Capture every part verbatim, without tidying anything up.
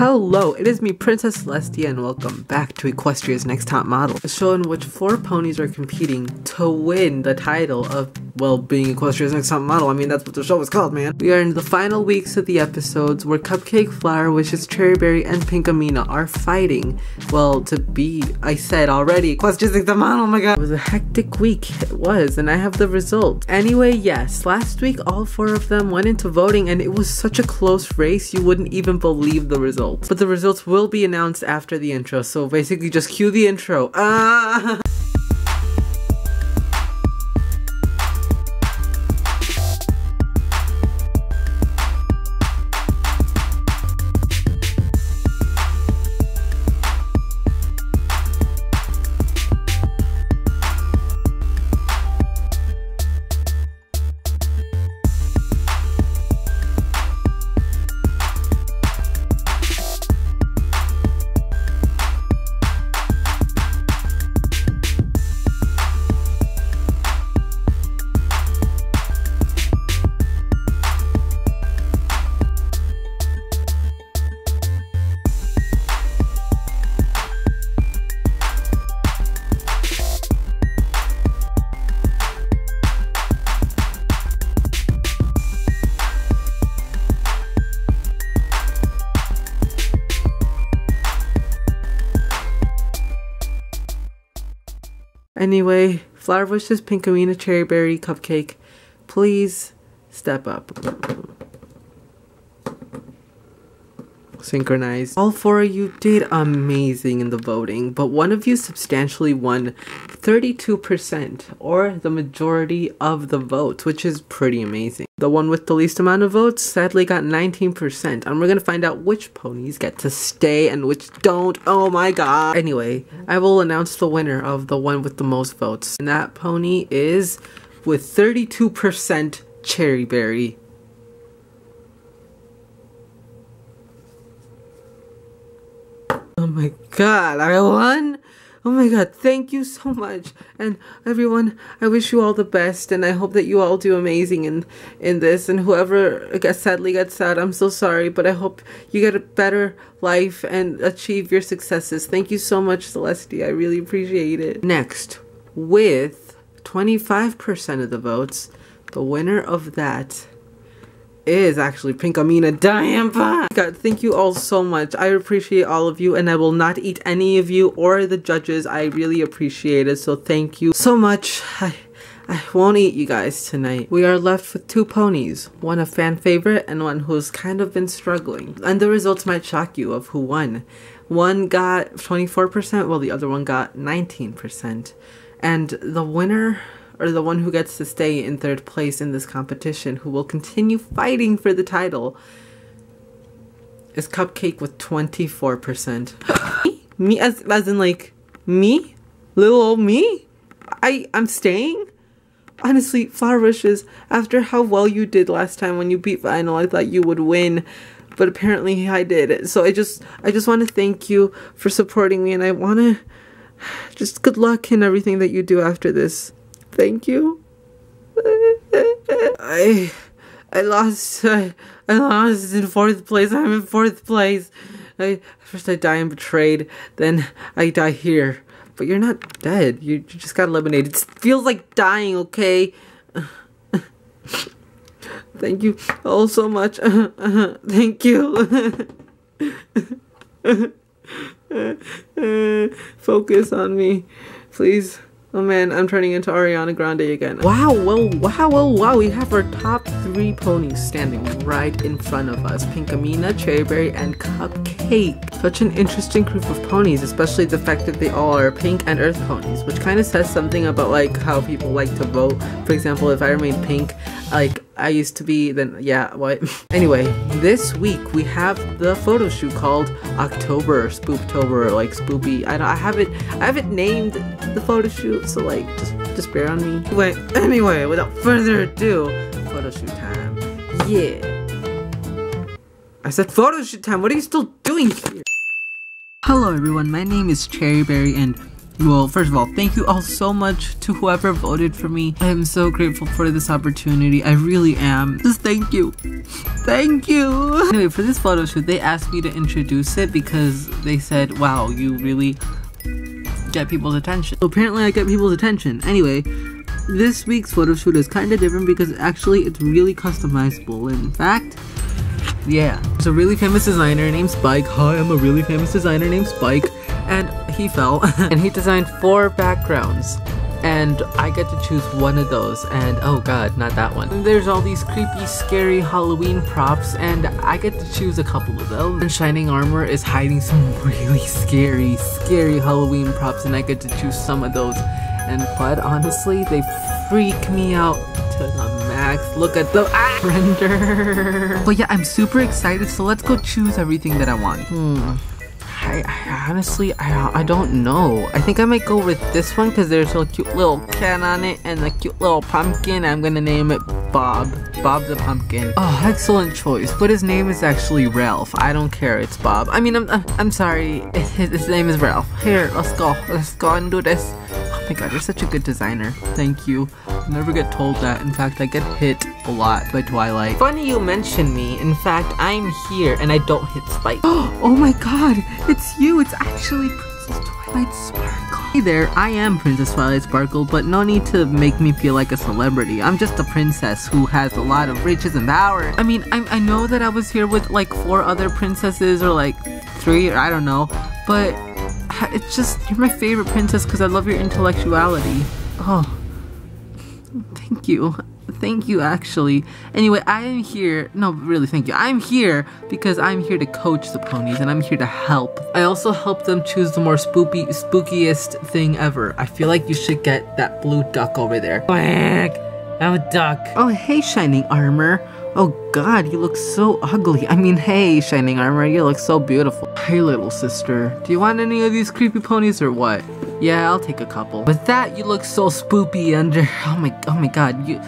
Hello, it is me, Princess Celestia, and welcome back to Equestria's Next Top Model, a show in which four ponies are competing to win the title of, well, being Equestria's Next Top Model. I mean, that's what the show is called, man. We are in the final weeks of the episodes where Cupcake, Flower Wishes, Cherryberry, and Pinkamena are fighting, well, to be, I said already, Equestria's Next Top Model, oh my god. It was a hectic week, it was, and I have the results. Anyway, yes, last week all four of them went into voting, and it was such a close race, you wouldn't even believe the results. But the results will be announced after the intro, so basically just cue the intro. Ah! Anyway, Flower Wishes, Pinkamena, Cherryberry, Cupcake, please step up. Synchronize. All four of you did amazing in the voting, but one of you substantially won thirty-two percent, or the majority of the votes, which is pretty amazing. The one with the least amount of votes sadly got nineteen percent, and we're gonna find out which ponies get to stay and which don't. Oh my god. Anyway, I will announce the winner of the one with the most votes, and that pony is, with thirty-two percent, Cherryberry. Oh my god, I won? Oh my god, thank you so much. And everyone, I wish you all the best, and I hope that you all do amazing in, in this. And whoever gets, sadly gets out, I'm so sorry, but I hope you get a better life and achieve your successes. Thank you so much, Celestia. I really appreciate it. Next, with twenty-five percent of the votes, the winner of that is actually Pinkamena Diane Pie. God, thank you all so much. I appreciate all of you, and I will not eat any of you or the judges. I really appreciate it, so thank you so much. I, I won't eat you guys tonight. We are left with two ponies, one a fan favorite and one who's kind of been struggling. And the results might shock you of who won. One got twenty-four percent, while the other one got nineteen percent. And the winner, or the one who gets to stay in third place in this competition, who will continue fighting for the title, is Cupcake with twenty-four percent. me? me? As as in like, me? Little old me? I, I'm staying? Honestly, Flower Wishes, after how well you did last time when you beat Vinyl, I thought you would win, but apparently I did. So I just, I just want to thank you for supporting me, and I want to just good luck in everything that you do after this. Thank you. I, I lost, I, I lost in fourth place. I'm in fourth place. I, first I die and betrayed, then I die here. But you're not dead. You, you just got eliminated. It feels like dying, okay? Thank you all so much. Thank you. Focus on me, please. Oh man, I'm turning into Ariana Grande again. Wow, well, wow, well, wow, we have our top three ponies standing right in front of us. Pinkamena, Cherryberry, and Cupcake. Such an interesting group of ponies, especially the fact that they all are pink and earth ponies, which kind of says something about like how people like to vote. For example, if I remain pink, like I used to be, then yeah, what? Anyway, this week we have the photo shoot called October, or Spooktober, or like Spoopy. I don't, I haven't, I haven't named the photo shoot, so like, just, just bear on me. Wait, anyway, without further ado, photo shoot time. Yeah. I said photo shoot time. What are you still doing here? Hello everyone, my name is Cherryberry, and Well, first of all, thank you all so much to whoever voted for me. I am so grateful for this opportunity. I really am. Just thank you. Thank you. Anyway, for this photo shoot, they asked me to introduce it because they said, wow, you really get people's attention. So apparently I get people's attention. Anyway, this week's photo shoot is kind of different because actually it's really customizable. In fact, yeah. There's a really famous designer named Spike. Hi, I'm a really famous designer named Spike. And he fell. And he designed four backgrounds. And I get to choose one of those. And oh god, not that one. And there's all these creepy, scary Halloween props. And I get to choose a couple of them. And Shining Armor is hiding some really scary, scary Halloween props. And I get to choose some of those. And but honestly, they freak me out to the max. Look at the ah! render. But yeah, I'm super excited. So let's go choose everything that I want. Hmm. I, I honestly, I, I don't know. I think I might go with this one because there's a cute little cat on it and a cute little pumpkin. I'm gonna name it Bob. Bob the pumpkin. Oh, excellent choice. But his name is actually Ralph. I don't care. It's Bob. I mean, I'm I'm sorry. His, his name is Ralph. Here, let's go. Let's go and do this. Oh my god, you're such a good designer. Thank you. I never get told that. In fact, I get hit a lot by Twilight. Funny you mention me. In fact, I'm here and I don't hit Spike. Oh my god. It's you. It's actually Princess Twilight Sparkle. Hey there, I am Princess Twilight Sparkle, but no need to make me feel like a celebrity. I'm just a princess who has a lot of riches and power. I mean, I, I know that I was here with like four other princesses or like three, or I don't know, but it's just, you're my favorite princess because I love your intellectuality. Oh, thank you. Thank you, actually. Anyway, I am here. No, really, thank you. I'm here because I'm here to coach the ponies and I'm here to help. I also help them choose the more spoopy, spookiest thing ever. I feel like you should get that blue duck over there. Quack! I'm a duck. Oh, hey, Shining Armor. Oh, God, you look so ugly. I mean, hey, Shining Armor, you look so beautiful. Hey, little sister. Do you want any of these creepy ponies or what? Yeah, I'll take a couple. With that, you look so spoopy under. Oh, my, oh my God, you...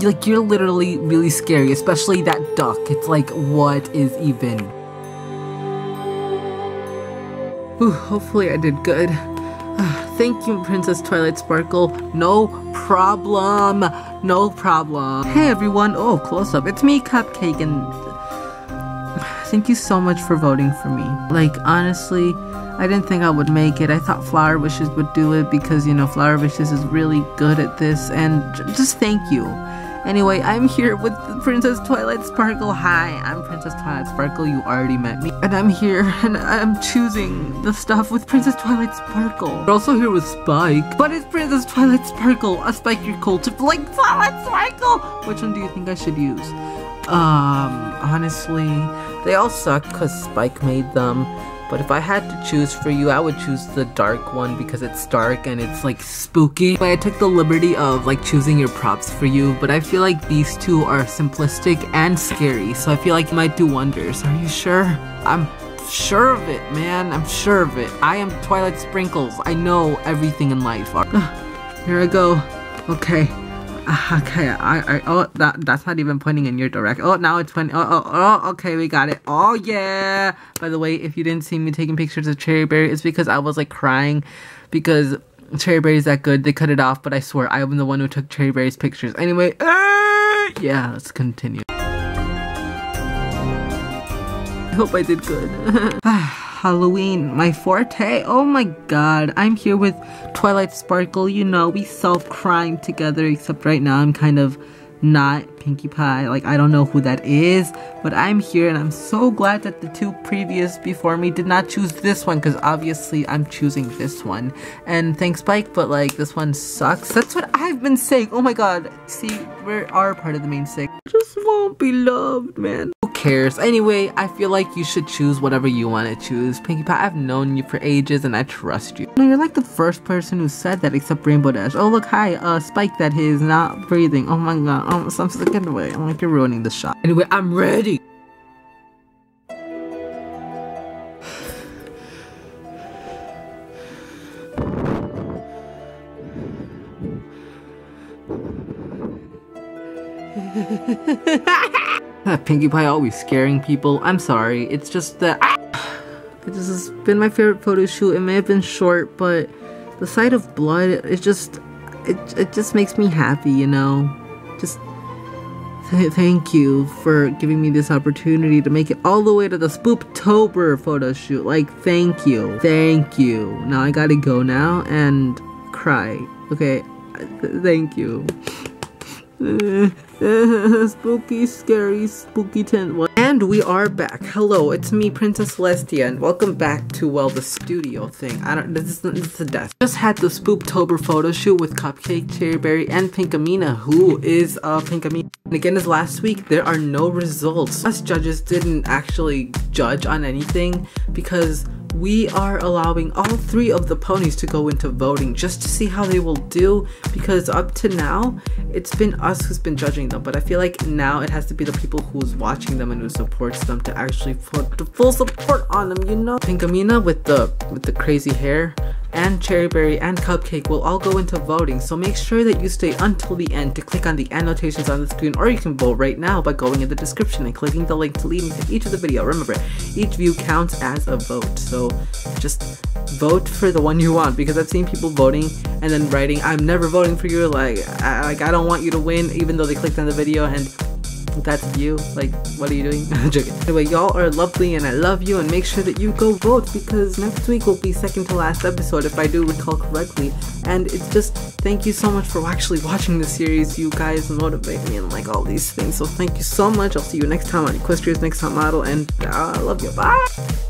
Like, you're literally really scary, especially that duck. It's like, what is even? Ooh, hopefully I did good. Uh, thank you, Princess Twilight Sparkle. No problem. No problem. Hey, everyone. Oh, close up. It's me, Cupcake, and... Thank you so much for voting for me. Like, honestly, I didn't think I would make it. I thought Flower Wishes would do it because, you know, Flower Wishes is really good at this. And just thank you. Anyway, I'm here with Princess Twilight Sparkle. Hi, I'm Princess Twilight Sparkle. You already met me. And I'm here, and I'm choosing the stuff with Princess Twilight Sparkle. We're also here with Spike. But it's Princess Twilight Sparkle. A Spike, your cool tip, like Twilight Sparkle. Which one do you think I should use? Um, honestly, they all suck because Spike made them. But if I had to choose for you, I would choose the dark one because it's dark and it's like spooky. But I took the liberty of like choosing your props for you, but I feel like these two are simplistic and scary, so I feel like you might do wonders. Are you sure? I'm sure of it, man. I'm sure of it. I am Twilight Sprinkles. I know everything in life. Here I go. Okay. Okay, I, I, oh, that, that's not even pointing in your direction. Oh, now it's pointing, oh, oh, oh, okay, we got it. Oh, yeah! By the way, if you didn't see me taking pictures of Cherryberry, it's because I was, like, crying because Cherryberry's that good. They cut it off, but I swear, I am the one who took Cherryberry's pictures. Anyway, uh, yeah, let's continue. I hope I did good. Halloween, my forte. Oh my god, I'm here with Twilight Sparkle. You know, we solve crime together, except right now I'm kind of not Pinkie Pie. Like, I don't know who that is, but I'm here and I'm so glad that the two previous before me did not choose this one, because obviously I'm choosing this one. And thanks, Spike, but like, this one sucks. That's what I've been saying. Oh my god, see, we are part of the main six. Just won't be loved, man. Cares. Anyway, I feel like you should choose whatever you want to choose. Pinkie Pie, I've known you for ages and I trust you. No, you're like the first person who said that except Rainbow Dash. Oh, look, hi, uh, Spike, that he is not breathing. Oh my god, oh, so I'm slipping away. I'm like, you're ruining the shot. Anyway, I'm ready. Pinkie Pie always scaring people. I'm sorry, it's just that ah! This has been my favorite photo shoot. It may have been short, but the sight of blood, it just, it, it just makes me happy, you know? Just th thank you for giving me this opportunity to make it all the way to the Spooktober photo shoot. Like, thank you. Thank you. Now I gotta go now and cry. Okay, th thank you. Spooky, scary, spooky tent. And we are back. Hello, it's me, Princess Celestia, and welcome back to, well, the studio thing. I don't, this isn't, this is a desk. Just had the Spooktober photo shoot with Cupcake, Cherryberry, and Pinkamena, who is, uh, Pinkamena. And again, as last week, there are no results. Us judges didn't actually judge on anything because we are allowing all three of the ponies to go into voting just to see how they will do, because up to now it's been us who's been judging them, but I feel like now it has to be the people who's watching them and who supports them to actually put the full support on them, you know. Pinkamena with the with the crazy hair and Cherryberry and Cupcake will all go into voting, so make sure that you stay until the end to click on the annotations on the screen, or you can vote right now by going in the description and clicking the link leading to each of the video. Remember, each view counts as a vote, so just vote for the one you want, because I've seen people voting and then writing, I'm never voting for you, like I, like, I don't want you to win, even though they clicked on the video, and that's you, like, what are you doing? I'm joking. Anyway, y'all are lovely and I love you, and make sure that you go vote, because next week will be second to last episode if I do recall correctly, and it's just, thank you so much for actually watching the series. You guys motivate me and like all these things, so thank you so much. I'll see you next time on Equestria's Next Top Model, and uh, I love you. Bye!